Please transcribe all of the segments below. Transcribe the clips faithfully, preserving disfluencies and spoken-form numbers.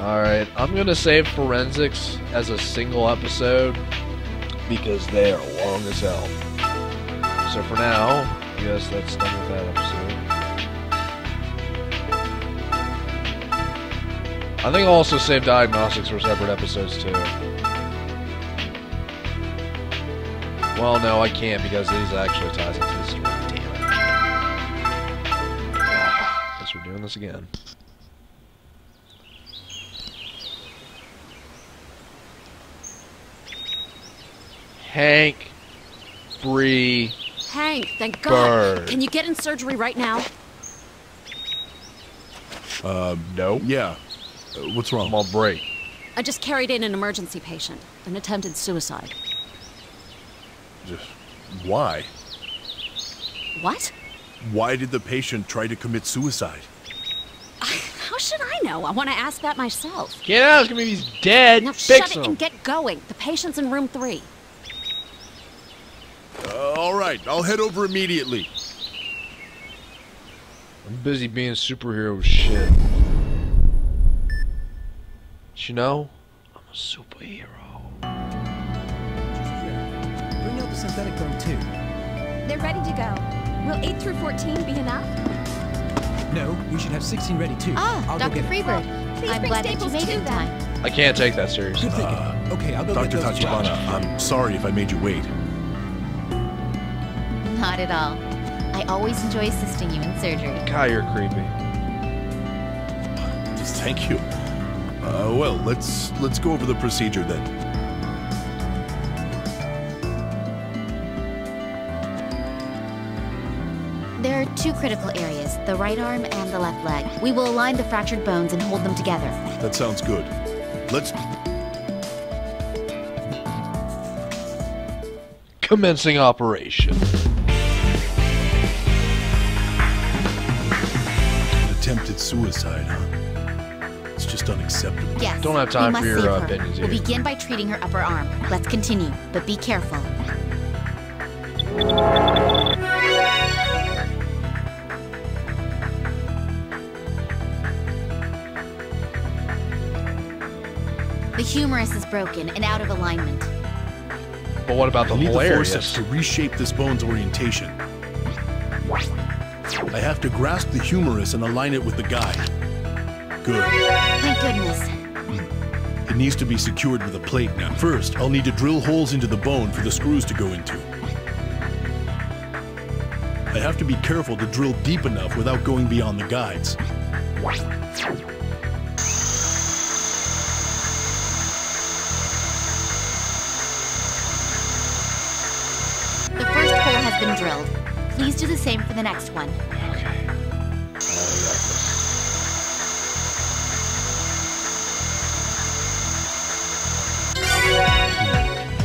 Alright, I'm gonna save forensics as a single episode because they are long as hell. So for now, I guess that's done with that episode. I think I'll also save diagnostics for separate episodes too. Well, no, I can't because these actually ties into the story. Damn it. Ah, guess we're doing this again. Hank Bree. Hank, thank God. Bird. Can you get in surgery right now? Uh, no. Yeah. Uh, what's wrong? I'm on break. I just carried in an emergency patient. An attempted suicide. Just... why? What? Why did the patient try to commit suicide? I, how should I know? I want to ask that myself. Get out! It's gonna be he's dead! Now Fix shut him. It and get going! The patient's in room three. Uh, Alright, I'll head over immediately. I'm busy being superhero shit. But you know, I'm a superhero. Yeah. Bring out the synthetic gum too. They're ready to go. Will eight through fourteen be enough? No, we should have sixteen ready too. Ah, I'll Doctor Freebird, please I'm bring staples to them. Time. I can't take that seriously. Uh, okay, I'll go Doctor Tachibana, I'm sorry if I made you wait. Not at all. I always enjoy assisting you in surgery. God, you're creepy. Thank you. Uh, well, let's let's go over the procedure then. There are two critical areas, the right arm and the left leg. We will align the fractured bones and hold them together. That sounds good. Let's... Commencing operation. Attempted suicide, huh? It's just unacceptable. Yes. Don't have time for your uh, opinions here. We'll begin by treating her upper arm. Let's continue, but be careful. The humerus is broken and out of alignment. But what about the whole area? I need the forceps to reshape this bone's orientation. I have to grasp the humerus and align it with the guide. Good. Thank goodness. It needs to be secured with a plate now. First, I'll need to drill holes into the bone for the screws to go into. I have to be careful to drill deep enough without going beyond the guides. The first hole has been drilled. Please do the same for the next one. Okay. Uh,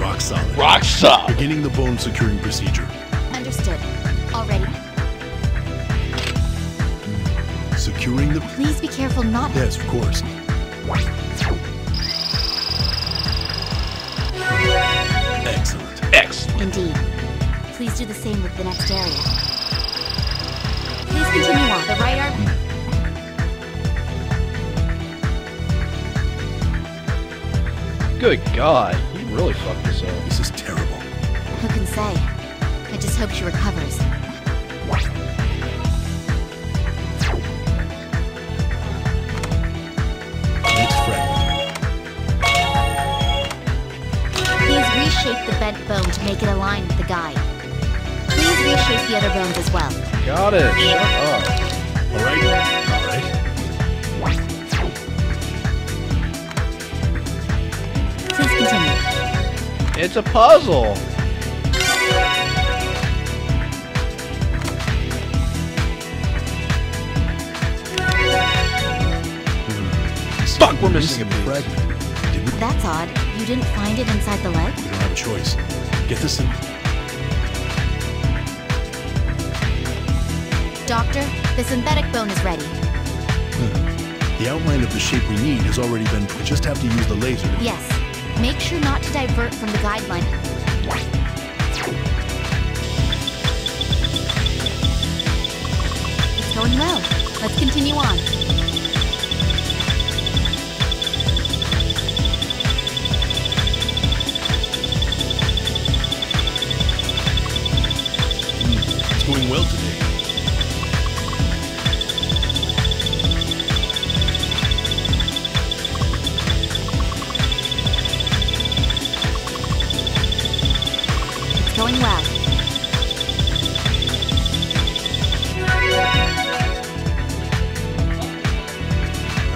Rock solid. Rock solid. Beginning the bone securing procedure. Understood. Already. Securing the... Please be careful not... Yes, of course. Excellent. Excellent. Indeed. Please do the same with the next area. Please continue on. The right arm... Good God. You really fucked this up. This is terrible. Who can say? I just hope she recovers. Please reshape the bent bone to make it align with the guide. Reshape the other bones as well. Got it. Shut up. All right. All right. Please continue. It's a puzzle. Fuck, we're missing a fragment. That's odd. You didn't find it inside the leg? We don't have a choice. Get this in. Doctor, the synthetic bone is ready. Hmm. The outline of the shape we need has already been... We just have to use the laser. Yes. Make sure not to divert from the guideline. It's going well. Let's continue on.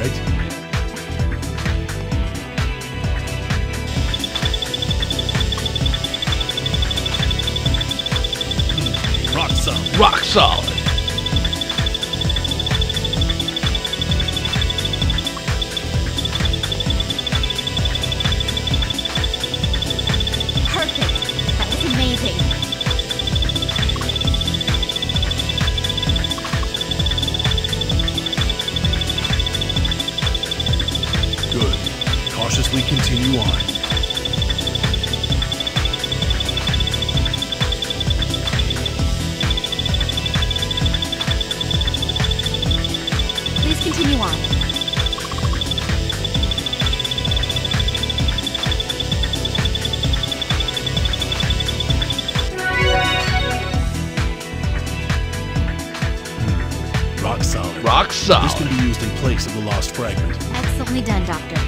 right? Rock solid. Rock solid. Perfect. That was amazing. Good. Cautiously continue on. Continue on. Hmm. Rock solid. Rock solid. This can be used in place of the lost fragment. Excellently done, Doctor.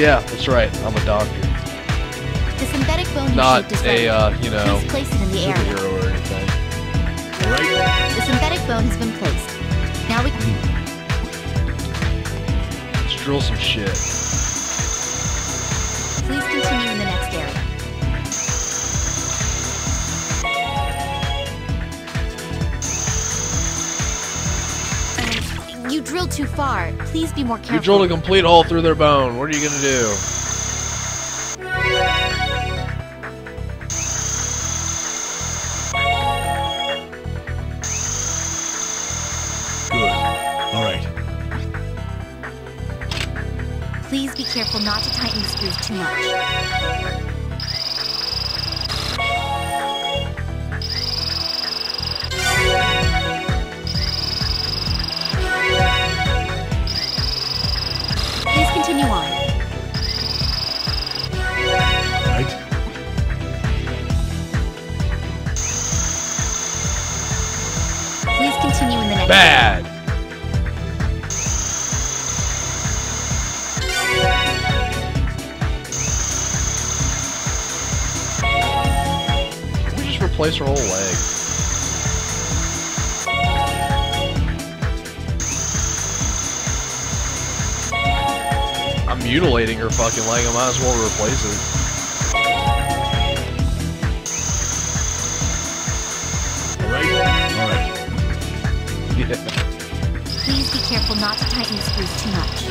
Yeah, that's right. I'm a doctor. The synthetic bone not you a uh, you know place it in the superhero or anything. Right. The synthetic bone has been placed. Now we can... Let's drill some shit. Please continue in the next area. You drilled too far. Please be more careful. You drilled a complete hole through their bone. What are you gonna do? Please be careful not to tighten the screws too much. Please continue on. Right. Please continue in the next Bad. Room. Place her whole leg. I'm mutilating her fucking leg. I might as well replace it. All right. All right. Yeah. Please be careful not to tighten the screws too much.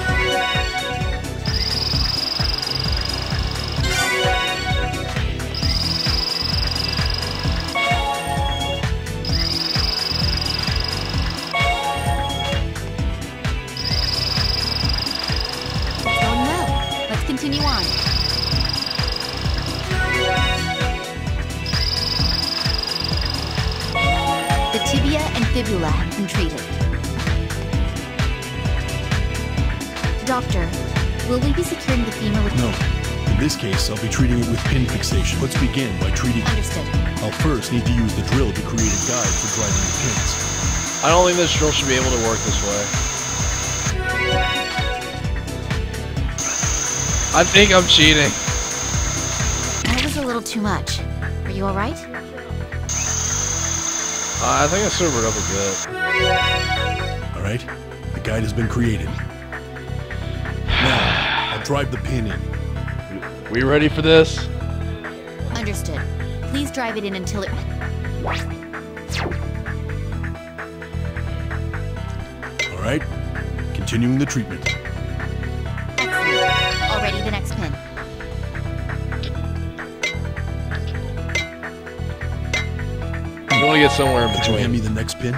Continue on. The tibia and fibula have been treated. Doctor, will we be securing the femur with... No. In this case, I'll be treating it with pin fixation. Let's begin by treating... Understood. I'll first need to use the drill to create a guide for driving the pins. I don't think this drill should be able to work this way. I think I'm cheating. That was a little too much. Are you alright? Uh, I think I sobered up a bit. Alright, the guide has been created. Now, I'll drive the pin in. We ready for this? Understood. Please drive it in until it... Alright, continuing the treatment. Already the next pin. You want to get somewhere in between. Can you hand me the next pin?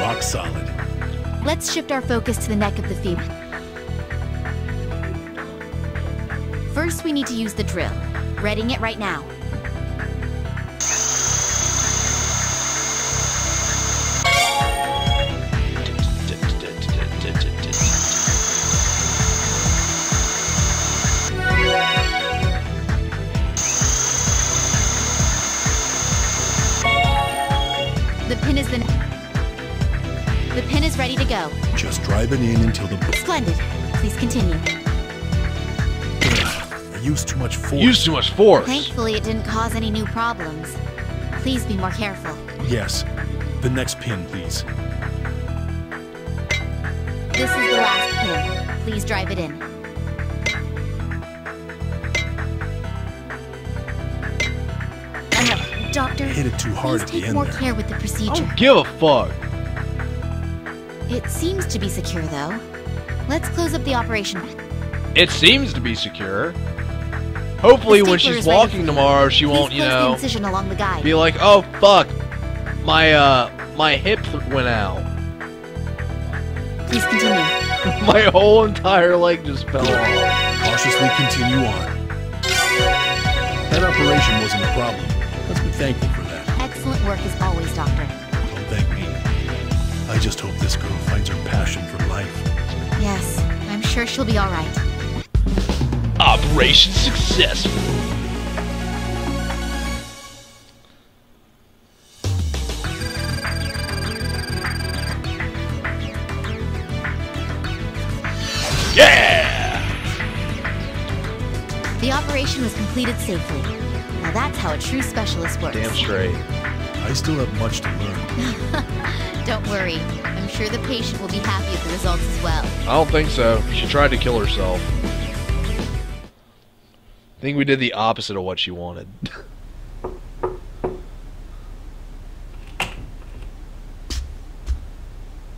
Rock solid. Let's shift our focus to the neck of the femur. First, we need to use the drill. Reading it right now. The pin is ready to go. Just drive it in until the... Splendid. Please continue. I used too much force. Used too much force. Thankfully, it didn't cause any new problems. Please be more careful. Yes. The next pin, please. This is the last pin. Please drive it in. Enough. Doctor, hit it too hard at the end there. Please take more care with the procedure. I don't give a fuck. It seems to be secure, though. Let's close up the operation. It seems to be secure. Hopefully when she's walking tomorrow, she won't, you know, be like, oh, fuck, my, uh, my hip went out. Please continue. My whole entire leg just fell off. Cautiously continue on. That operation wasn't a problem. Let's be thankful for that. Excellent work as always, Doctor. Don't thank me. I just hope this girl finds her passion for life. Yes, I'm sure she'll be all right. Operation successful. Yeah! The operation was completed safely. Now that's how a true specialist works. Damn straight. I still have much to learn. Don't worry. I'm sure the patient will be happy with the results as well. I don't think so. She tried to kill herself. I think we did the opposite of what she wanted.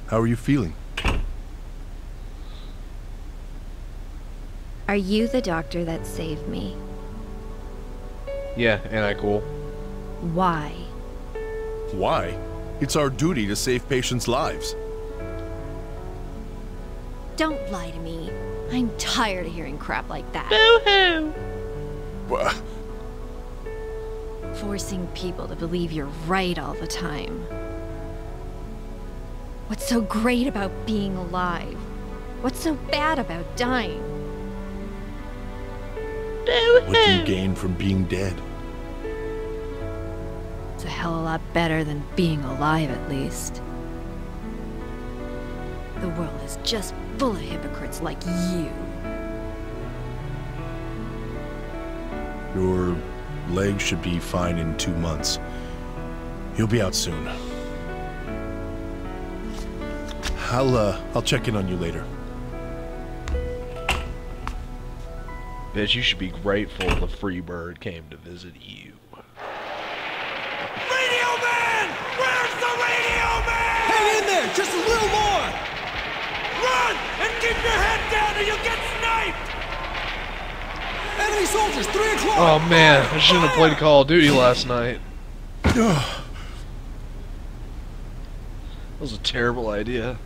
How are you feeling? Are you the doctor that saved me? Yeah, ain't I cool? Why? Why? It's our duty to save patients' lives. Don't lie to me. I'm tired of hearing crap like that. Boo-hoo! Forcing people to believe you're right all the time. What's so great about being alive? What's so bad about dying? What do you gain from being dead? It's a hell of a lot better than being alive, at least. The world is just full of hypocrites like you. Your leg should be fine in two months. You'll be out soon. I'll, uh, I'll check in on you later. Bitch, you should be grateful the free bird came to visit you. Radio Man! Where's the Radio Man? Hang in there! Just a little more! Run! And keep your head down or you'll get sniped! Enemy soldiers, three o'clock! Oh man, I shouldn't have played Call of Duty last night. That was a terrible idea.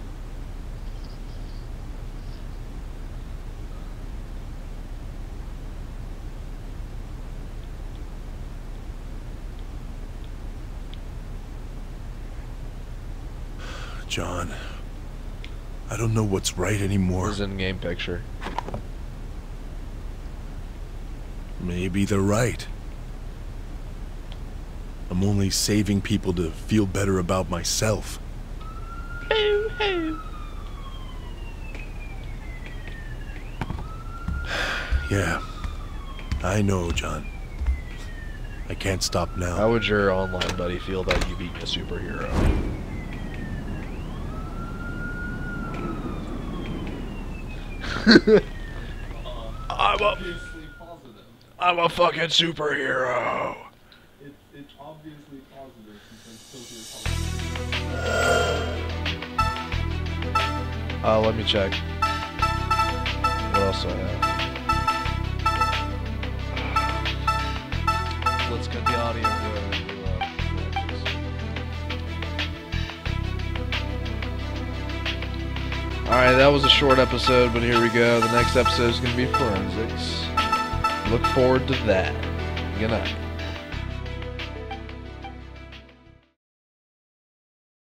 John, I don't know what's right anymore. His in-game picture. Maybe they're right. I'm only saving people to feel better about myself. Boo hoo. Yeah, I know, John. I can't stop now. How would your online buddy feel about you being a superhero? I'm up. I'm a fucking superhero. It's, it's obviously positive since I'm uh, let me check. What else do I have? Let's get the audio going. Alright, that was a short episode, but here we go. The next episode is going to be forensics. Look forward to that. Good night.